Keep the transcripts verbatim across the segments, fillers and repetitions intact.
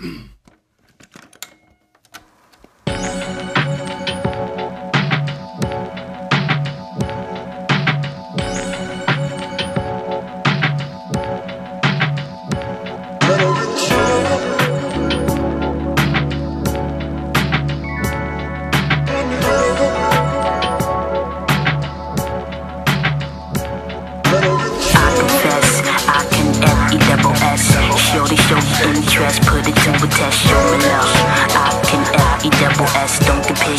Put it to a test, show me love. I can L E double S, don't compare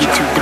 you to the